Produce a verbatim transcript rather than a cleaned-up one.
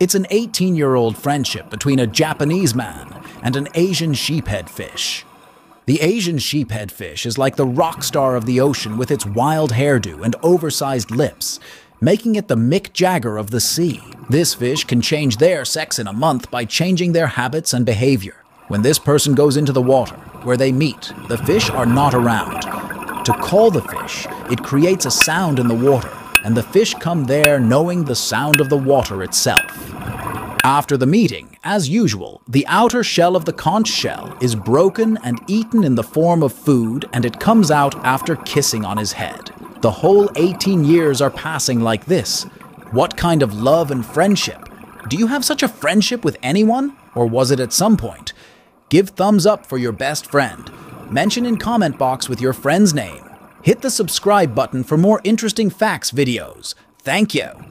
It's an eighteen-year-old friendship between a Japanese man and an Asian sheephead fish. The Asian sheephead fish is like the rock star of the ocean with its wild hairdo and oversized lips, making it the Mick Jagger of the sea. This fish can change their sex in a month by changing their habits and behavior. When this person goes into the water, where they meet, the fish are not around. To call the fish, it creates a sound in the water, and the fish come there knowing the sound of the water itself. After the meeting, as usual, the outer shell of the conch shell is broken and eaten in the form of food, and it comes out after kissing on his head. The whole eighteen years are passing like this. What kind of love and friendship? Do you have such a friendship with anyone? Or was it at some point? Give thumbs up for your best friend. Mention in comment box with your friend's name. Hit the subscribe button for more interesting facts videos. Thank you.